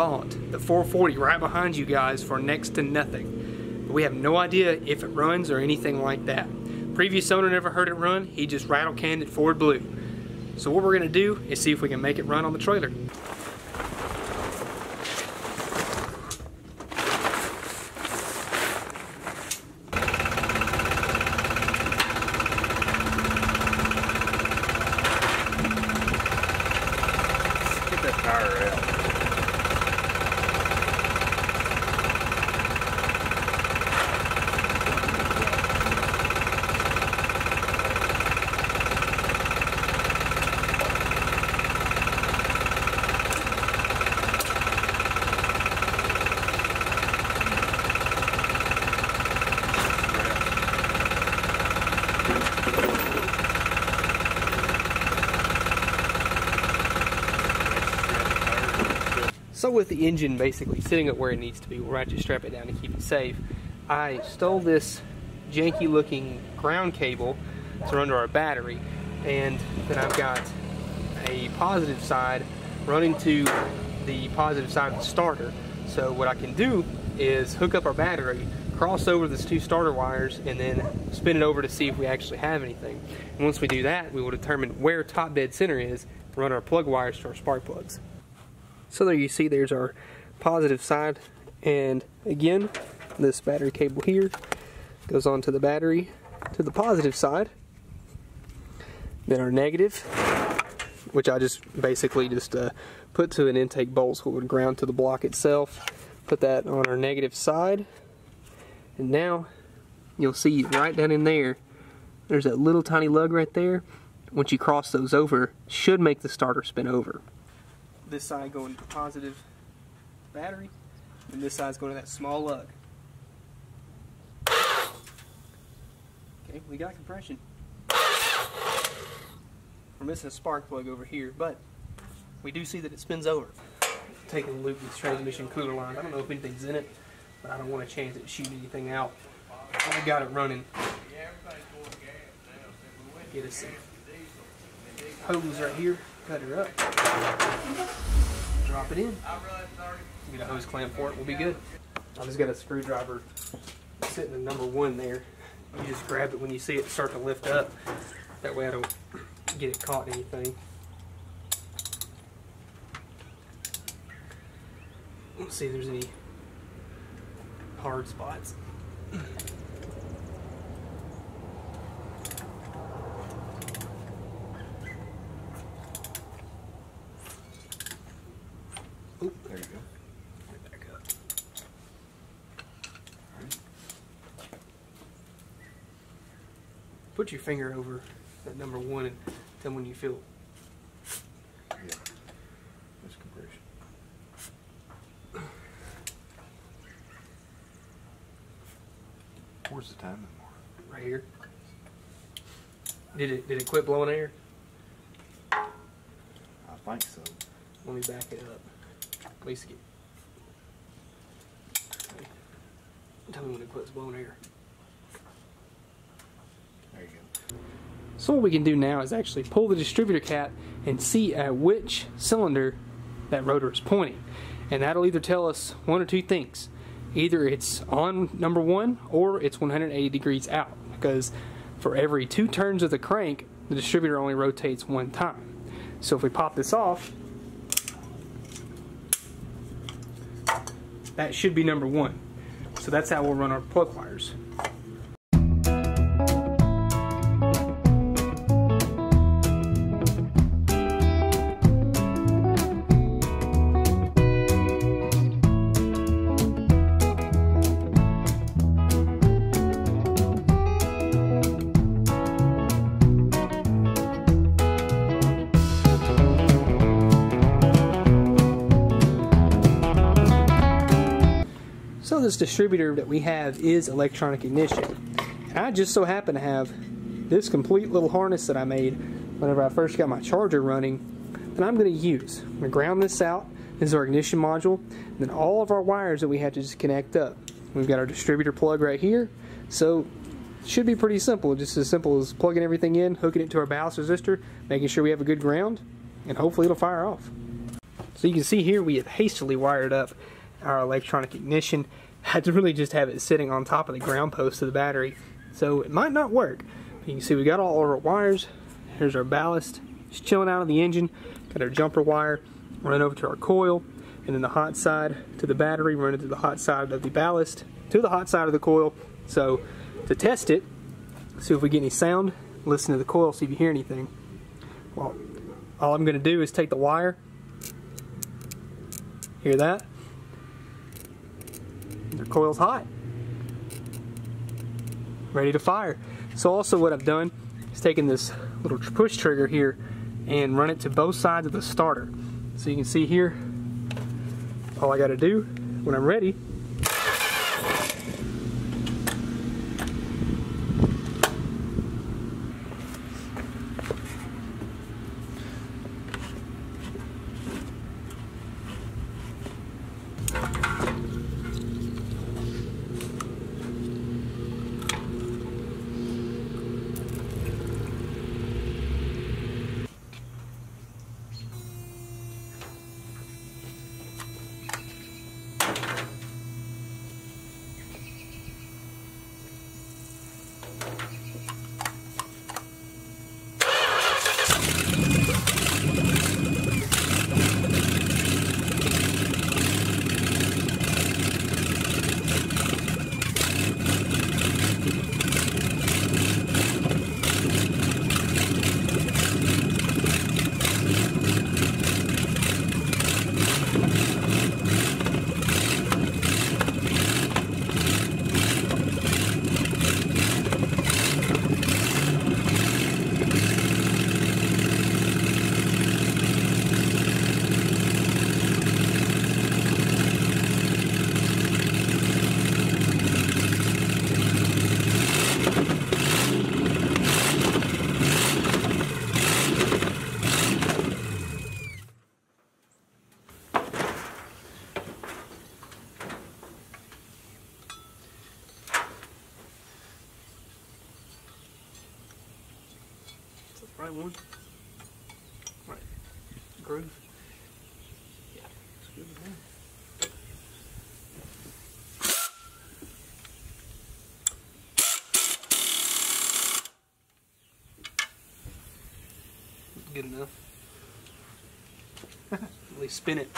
bought the 440 right behind you guys for next to nothing. But we have no idea if it runs or anything like that. Previous owner never heard it run, he just rattle canned it forward blue. So what we're going to do is see if we can make it run on the trailer. So with the engine basically sitting at where it needs to be, we'll ratchet strap it down to keep it safe. I stole this janky looking ground cable to run to our battery, and then I've got a positive side running to the positive side of the starter. So what I can do is hook up our battery, cross over these two starter wires, and then spin it over to see if we actually have anything. And once we do that, we will determine where top dead center is, run our plug wires to our spark plugs. So there you see there's our positive side, and again this battery cable here goes onto the battery to the positive side. Then our negative, which I just basically just put to an intake bolt so it would ground to the block itself, put that on our negative side, and now you'll see right down in there there's that little tiny lug right there. Once you cross those over, should make the starter spin over. This side going to positive battery, and this side's going to that small lug. Okay, we got compression. We're missing a spark plug over here, but we do see that it spins over. Taking a look at this transmission cooler line. I don't know if anything's in it, but I don't want to chance it to shoot anything out. I got it running. Get us a hose right here. Cut her up, drop it in, get a hose clamp for it, we'll be good. I just got a screwdriver sitting in #1 there. You just grab it when you see it start to lift up, that way I don't get it caught in anything. Let's see if there's any hard spots. Oop, there you go. Get it back up. All right. Put your finger over that #1 and tell when you feel. Yeah, that's compression. Where's the timing mark? Right here. Did it quit blowing air? I think so. Let me back it up. At least get. Tell me when it quits blowing air. There you go. So what we can do now is actually pull the distributor cap and see at which cylinder that rotor is pointing, and that'll either tell us one or two things: either it's on #1 or it's 180 degrees out. Because for every 2 turns of the crank, the distributor only rotates 1 time. So if we pop this off. That should be #1. So that's how we'll run our plug wires. This distributor that we have is electronic ignition, and I just so happen to have this complete little harness that I made whenever I first got my charger running that I'm going to use. I'm going to ground this out. This is our ignition module, and then all of our wires that we have to just connect up. We've got our distributor plug right here, so it should be pretty simple. Just as simple as plugging everything in, hooking it to our ballast resistor, making sure we have a good ground, and hopefully it'll fire off. So you can see here we have hastily wired up our electronic ignition. I had to really just have it sitting on top of the ground post of the battery, so it might not work. But you can see we got all our wires. Here's our ballast, just chilling out of the engine. Got our jumper wire running over to our coil, and then the hot side to the battery, running to the hot side of the ballast, to the hot side of the coil. So to test it, see if we get any sound, listen to the coil, see if you hear anything. Well, all I'm going to do is take the wire, hear that? The coil's hot, ready to fire. So also what I've done is taken this little push trigger here and run it to both sides of the starter. So you can see here, all I got to do when I'm ready, right one, right groove. Yeah, it's good with that. Good enough. At least spin it.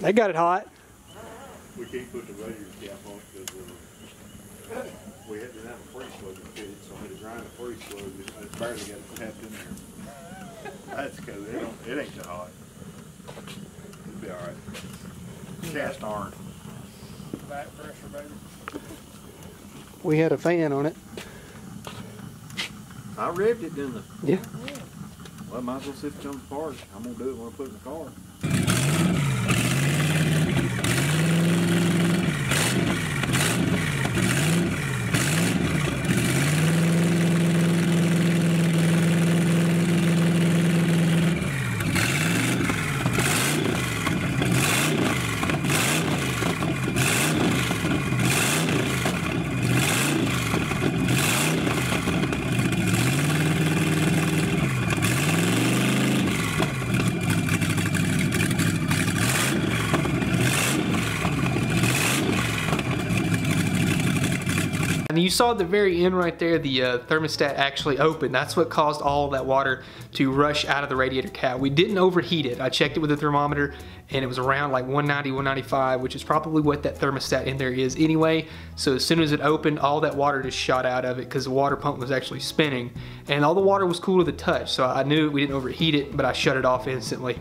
They got it hot. We can't put the radiator cap on because we didn't have a free slug to fit it, so I had to grind a free slug. I barely got it tapped in there. That's because it ain't too hot. It'll be all right. Cast iron. Back pressure, baby. We had a fan on it. I revved it, didn't I? Yeah. Well, I might as well see if it comes apart. I'm going to do it when I put it in the car. You saw at the very end right there, the thermostat actually opened. That's what caused all that water to rush out of the radiator cap. We didn't overheat it. I checked it with a thermometer and it was around like 190, 195, which is probably what that thermostat in there is anyway. So as soon as it opened, all that water just shot out of it because the water pump was actually spinning and all the water was cool to the touch. So I knew we didn't overheat it, but I shut it off instantly.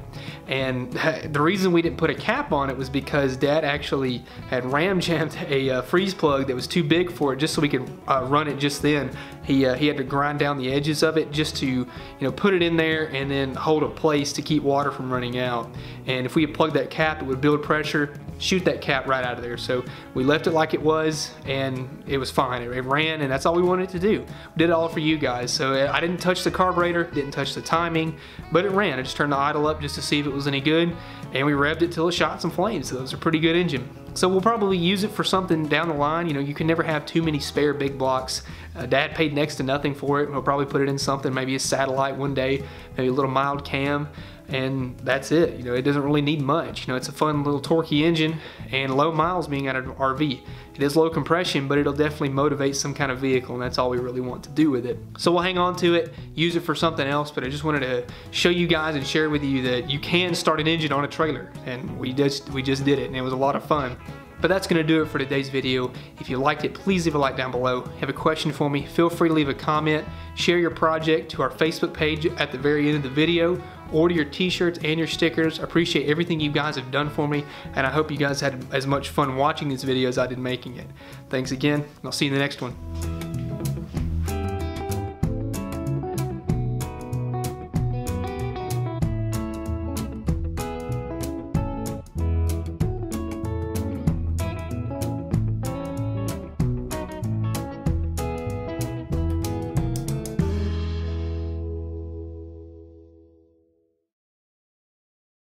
And the reason we didn't put a cap on it was because Dad actually had ram jammed a freeze plug that was too big for it just so we could run it just then. He had to grind down the edges of it just to, you know, put it in there and then hold a place to keep water from running out. And if we had plugged that cap, it would build pressure, shoot that cap right out of there. So we left it like it was and it was fine. It ran and that's all we wanted to do. We did it all for you guys. So I didn't touch the carburetor, didn't touch the timing, but it ran. I just turned the idle up just to see if it was any good and we revved it till it shot some flames. So that was a pretty good engine. So we'll probably use it for something down the line. You know, you can never have too many spare big blocks. Dad paid next to nothing for it. We'll probably put it in something, maybe a satellite one day, maybe a little mild cam, and that's it. You know, it doesn't really need much. You know, it's a fun little torquey engine and low miles being out of an RV. It is low compression, but it'll definitely motivate some kind of vehicle, and that's all we really want to do with it. So we'll hang on to it, use it for something else, but I just wanted to show you guys and share with you that you can start an engine on a trailer, and we just did it, and it was a lot of fun. But that's going to do it for today's video. If you liked it, please leave a like down below. Have a question for me, feel free to leave a comment. Share your project to our Facebook page at the very end of the video. Order your t-shirts and your stickers. I appreciate everything you guys have done for me, and I hope you guys had as much fun watching this video as I did making it. Thanks again, and I'll see you in the next one.